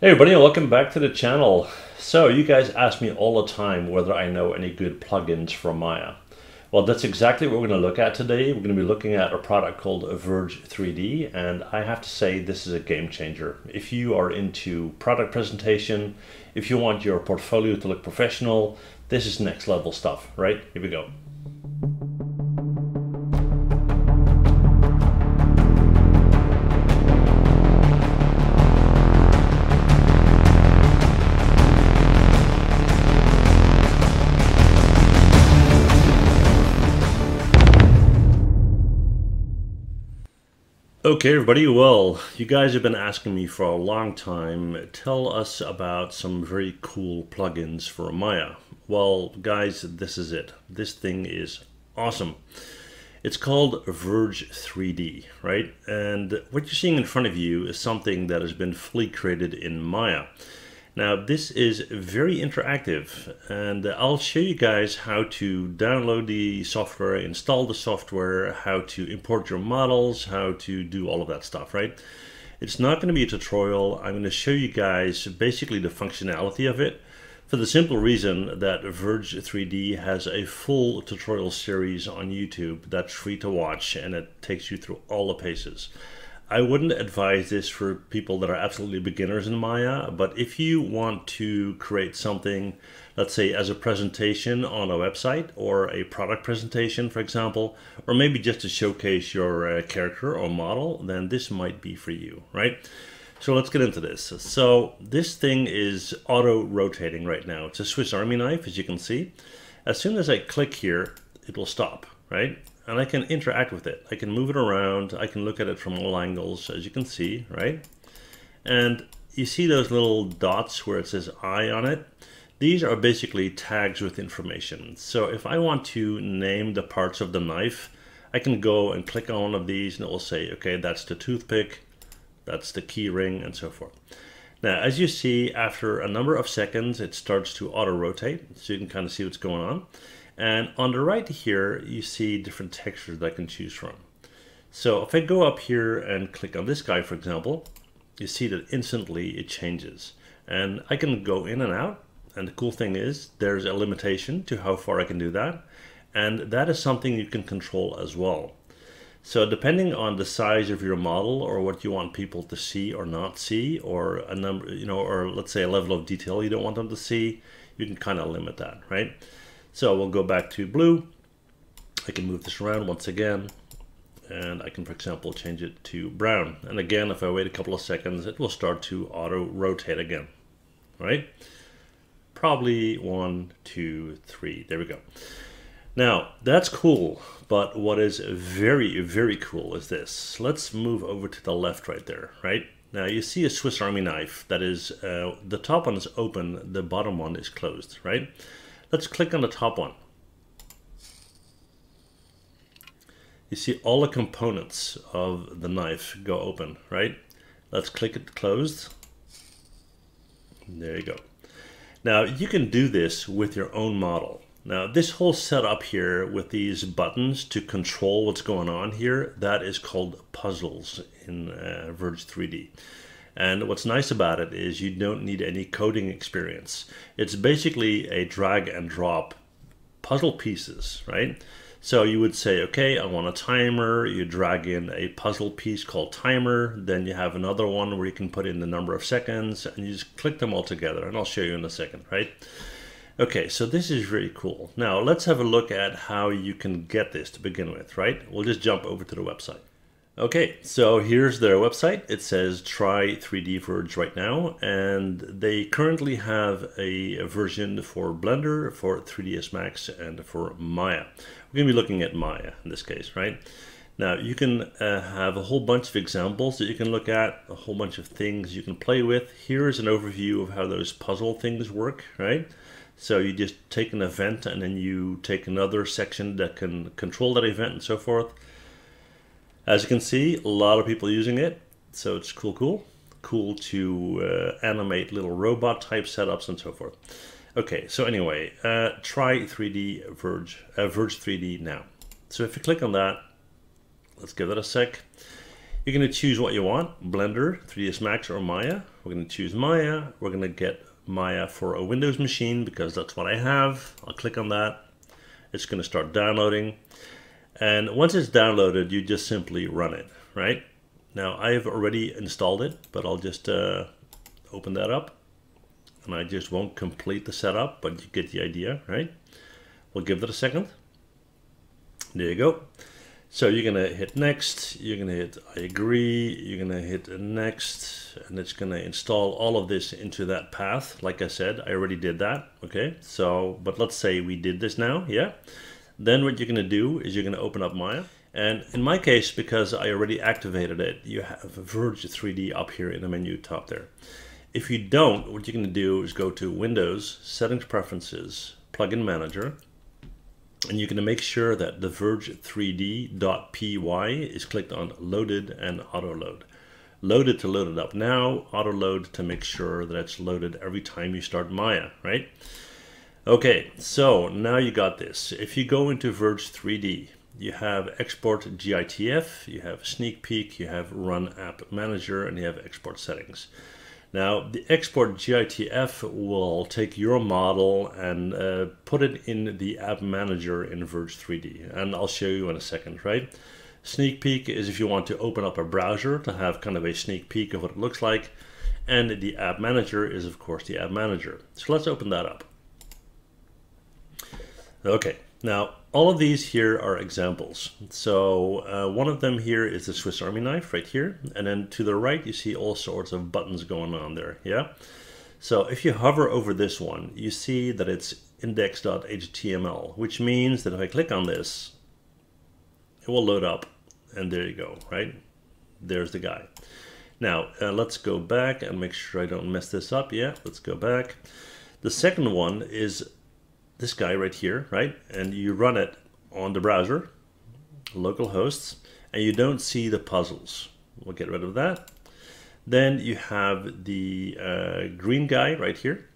Hey everybody, welcome back to the channel. So you guys ask me all the time whether I know any good plugins from Maya. Well, that's exactly what we're going to look at today. We're going to be looking at a product called Verge 3D, and I have to say this is a game changer. If you are into product presentation, if you want your portfolio to look professional, this is next level stuff, right? Here we go. Okay everybody, well, you guys have been asking me for a long time, tell us about some very cool plugins for Maya. Well guys, this is it. This thing is awesome. It's called Verge 3D, right? And what you're seeing in front of you is something that has been fully created in Maya. Now this is very interactive, and I'll show you guys how to download the software, install the software, how to import your models, how to do all of that stuff, right? It's not going to be a tutorial. I'm going to show you guys basically the functionality of it, for the simple reason that Verge 3D has a full tutorial series on YouTube that's free to watch, and it takes you through all the paces. I wouldn't advise this for people that are absolutely beginners in Maya, but if you want to create something, let's say as a presentation on a website or a product presentation, for example, or maybe just to showcase your character or model, then this might be for you, right? So let's get into this. So this thing is auto-rotating right now. It's a Swiss Army knife, as you can see. As soon as I click here, it will stop, right? And I can interact with it. I can move it around. I can look at it from all angles, as you can see, right? And you see those little dots where it says I on it? These are basically tags with information. So if I want to name the parts of the knife, I can go and click on one of these and it will say, okay, that's the toothpick, that's the key ring, and so forth. Now, as you see, after a number of seconds, it starts to auto-rotate. So you can kind of see what's going on. And on the right here, you see different textures that I can choose from. So if I go up here and click on this guy, for example, you see that instantly it changes. And I can go in and out. And the cool thing is there's a limitation to how far I can do that. And that is something you can control as well. So depending on the size of your model or what you want people to see or not see, or a number, you know, or let's say a level of detail you don't want them to see, you can kind of limit that, right? So we'll go back to blue. I can move this around once again, and I can, for example, change it to brown. And again, if I wait a couple of seconds, it will start to auto-rotate again, right? Probably 1, 2, 3, there we go. Now that's cool, but what is very, very cool is this. Let's move over to the left right there, right? Now you see a Swiss Army knife that is, the top one is open, the bottom one is closed, right? Let's click on the top one. You see all the components of the knife go open, right? Let's click it closed. There you go. Now you can do this with your own model. Now this whole setup here with these buttons to control what's going on here, that is called puzzles in Verge 3D. And what's nice about it is you don't need any coding experience. It's basically a drag and drop puzzle pieces, right? So you would say, okay, I want a timer. You drag in a puzzle piece called timer. Then you have another one where you can put in the number of seconds, and you just click them all together. And I'll show you in a second, right? Okay, so this is really cool. Now let's have a look at how you can get this to begin with, right? We'll just jump over to the website. Okay, so here's their website. It says try 3D Verge right now, and they currently have a version for Blender, for 3ds Max, and for Maya. We're gonna be looking at Maya in this case, right? Now you can have a whole bunch of examples that you can look at, a whole bunch of things you can play with. Here's an overview of how those puzzle things work, right? So you just take an event and then you take another section that can control that event and so forth. As you can see, a lot of people using it, so it's cool to animate little robot type setups and so forth. Okay, so anyway, try 3D Verge, Verge 3D now. So if you click on that, let's give it a sec. You're going to choose what you want, Blender, 3ds Max, or Maya. We're going to choose Maya. We're going to get Maya for a Windows machine because that's what I have. I'll click on that. It's going to start downloading. And once it's downloaded, you just simply run it, right? Now, I have already installed it, but I'll just open that up. And I just won't complete the setup, but you get the idea, right? We'll give that a second. There you go. So you're going to hit next. You're going to hit I agree. You're going to hit next. And it's going to install all of this into that path. Like I said, I already did that. Okay. So, but let's say we did this now. Yeah. Then what you're going to do is you're going to open up Maya. And in my case, because I already activated it, you have Verge 3D up here in the menu top there. If you don't, what you're going to do is go to Windows, Settings, Preferences, Plugin Manager. And you're going to make sure that the Verge 3D.py is clicked on loaded and auto load. Loaded to load it up now, auto load to make sure that it's loaded every time you start Maya, right? Okay, so now you got this. If you go into Verge 3D, you have export GITF, you have sneak peek, you have run app manager, and you have export settings. Now, the export GITF will take your model and put it in the app manager in Verge 3D. And I'll show you in a second, right? Sneak peek is if you want to open up a browser to have kind of a sneak peek of what it looks like. And the app manager is, of course, the app manager. So let's open that up. Okay, now all of these here are examples. So one of them here is the Swiss Army knife right here. And then to the right, you see all sorts of buttons going on there. Yeah. So if you hover over this one, you see that it's index.html, which means that if I click on this, it will load up. And there you go, right? There's the guy. Now let's go back and make sure I don't mess this up. Yeah, let's go back. The second one is this guy right here, right? And you run it on the browser, local hosts, and you don't see the puzzles. We'll get rid of that. Then you have the green guy right here.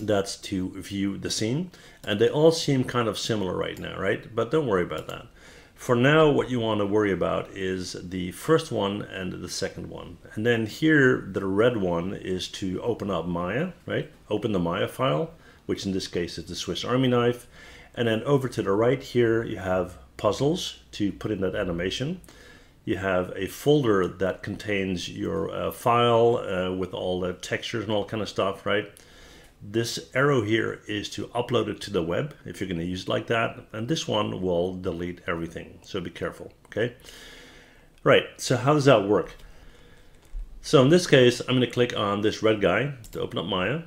That's to view the scene. And they all seem kind of similar right now, right? But don't worry about that. For now, what you want to worry about is the first one and the second one. And then here, the red one is to open up Maya, right? Open the Maya file, which in this case is the Swiss Army knife. And then over to the right here, you have puzzles to put in that animation. You have a folder that contains your file with all the textures and all kind of stuff, right? This arrow here is to upload it to the web if you're going to use it like that. And this one will delete everything. So be careful, okay? Right, so how does that work? So in this case, I'm going to click on this red guy to open up Maya.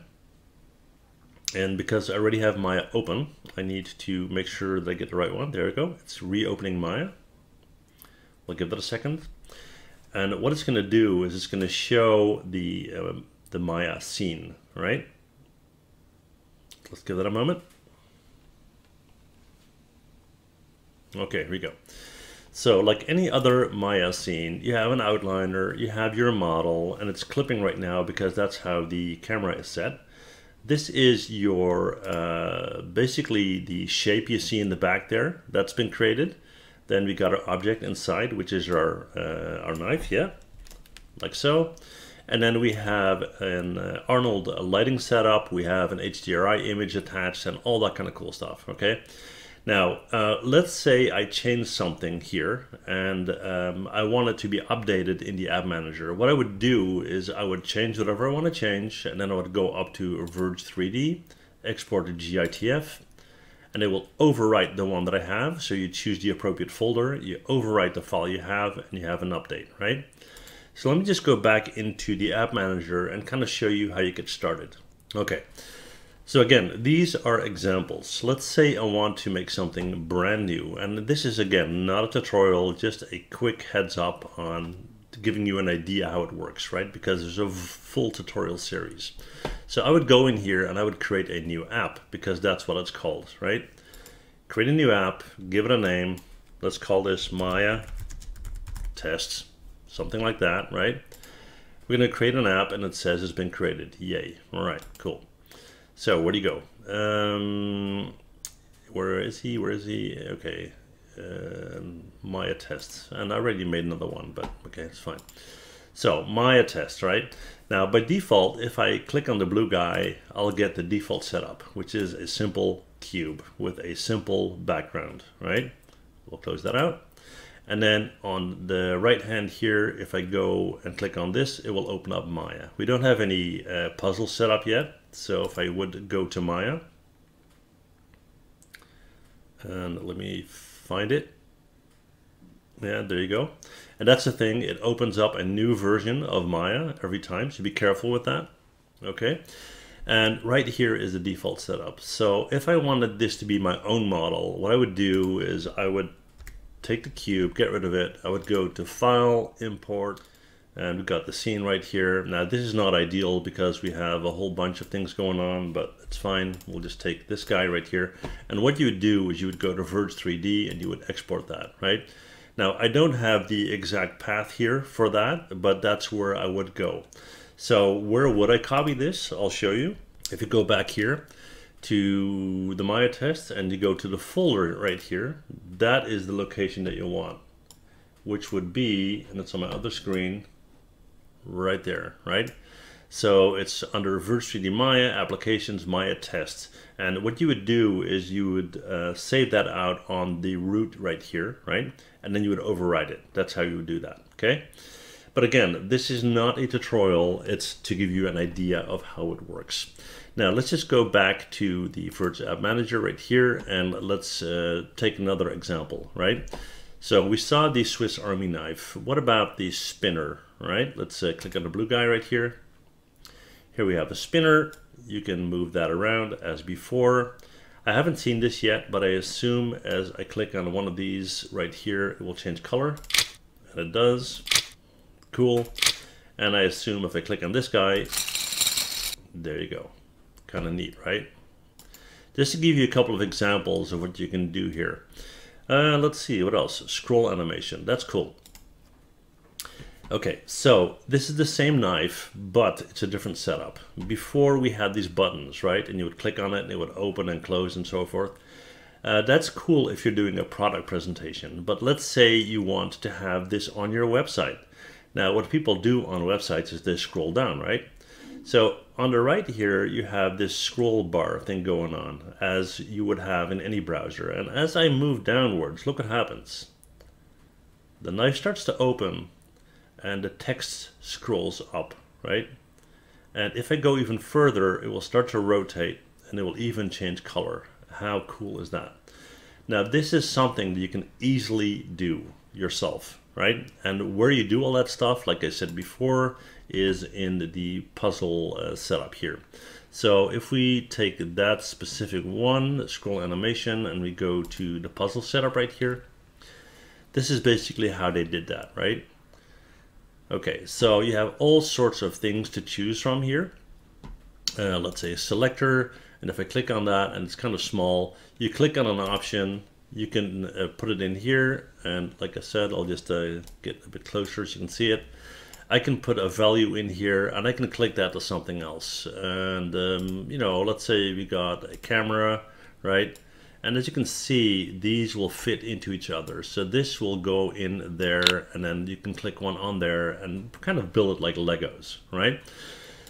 And because I already have Maya open, I need to make sure that I get the right one. There we go. It's reopening Maya. We'll give that a second. And what it's going to do is it's going to show the Maya scene, right? Let's give that a moment. Okay, here we go. So like any other Maya scene, you have an outliner, you have your model, and it's clipping right now because that's how the camera is set. This is your, basically the shape you see in the back there that's been created. Then we got our object inside, which is our knife, yeah, like so. And then we have an Arnold lighting setup. We have an HDRI image attached and all that kind of cool stuff, okay? Now, let's say I change something here and I want it to be updated in the app manager. What I would do is I would change whatever I want to change, and then I would go up to Verge 3D, export to GITF, and it will overwrite the one that I have. So you choose the appropriate folder, you overwrite the file you have, and you have an update, right? So let me just go back into the app manager and kind of show you how you get started. Okay. So again, these are examples. Let's say I want to make something brand new. And this is, again, not a tutorial, just a quick heads up on giving you an idea how it works, right? Because there's a full tutorial series. So I would go in here and I would create a new app because that's what it's called, right? Create a new app, give it a name. Let's call this Maya Tests, something like that, right? We're going to create an app and it says it's been created. Yay. All right, cool. So where do you go? Where is he? Where is he? Okay, Maya tests, and I already made another one, but okay, it's fine. So Maya tests, right? Now, by default, if I click on the blue guy, I'll get the default setup, which is a simple cube with a simple background, right? We'll close that out. And then on the right hand here, if I go and click on this, it will open up Maya. We don't have any puzzle set up yet. So if I would go to Maya, and let me find it. Yeah, there you go. And that's the thing. It opens up a new version of Maya every time. So be careful with that. Okay. And right here is the default setup. So if I wanted this to be my own model, what I would do is I would take the cube, get rid of it. I would go to File, Import, and we've got the scene right here. Now, this is not ideal because we have a whole bunch of things going on, but it's fine. We'll just take this guy right here. And what you would do is you would go to Verge 3D and you would export that, right? Now, I don't have the exact path here for that, but that's where I would go. So where would I copy this? I'll show you. If you go back here to the Maya test and you go to the folder right here, that is the location that you want, which would be, and it's on my other screen, right there, right? So it's under Verge 3D Maya, Applications, Maya Tests. And what you would do is you would save that out on the root right here, right? And then you would override it. That's how you would do that, okay? But again, this is not a tutorial. It's to give you an idea of how it works. Now, let's just go back to the Verge App Manager right here, and let's take another example, right? So we saw the Swiss Army knife. What about the spinner, right? Let's click on the blue guy right here. Here we have a spinner. You can move that around as before. I haven't seen this yet, but I assume as I click on one of these right here, it will change color. And it does. Cool. And I assume if I click on this guy, there you go. Kind of neat, right? Just to give you a couple of examples of what you can do here. Let's see, what else? Scroll animation. That's cool. Okay, so this is the same knife, but it's a different setup. Before we had these buttons, right? And you would click on it and it would open and close and so forth. That's cool if you're doing a product presentation, but let's say you want to have this on your website. Now, what people do on websites is they scroll down, right? So on the right here, you have this scroll bar thing going on as you would have in any browser. And as I move downwards, look what happens. The knife starts to open and the text scrolls up, right? And if I go even further, it will start to rotate and it will even change color. How cool is that? Now, this is something that you can easily do yourself, right? And where you do all that stuff, like I said before, is in the puzzle setup here. So if we take that specific one, scroll animation, and we go to the puzzle setup right here, this is basically how they did that, right? Okay, so you have all sorts of things to choose from here. Let's say a selector, and if I click on that, and it's kind of small, you click on an option, you can put it in here, and like I said, I'll just get a bit closer so you can see it. I can put a value in here, and I can click that to something else. And you know, let's say we got a camera, right? And as you can see, these will fit into each other. So this will go in there, and then you can click one on there and kind of build it like Legos, right?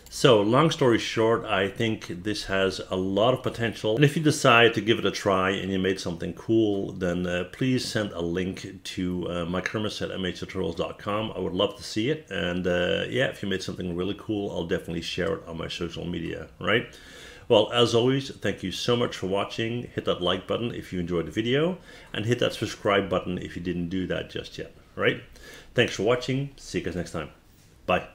So long story short, I think this has a lot of potential. And if you decide to give it a try and you made something cool, then please send a link to my kermis at mhtutorials.com. I would love to see it. And yeah, if you made something really cool, I'll definitely share it on my social media, right? Well, as always, thank you so much for watching. Hit that like button if you enjoyed the video, and hit that subscribe button if you didn't do that just yet, right? Thanks for watching. See you guys next time. Bye.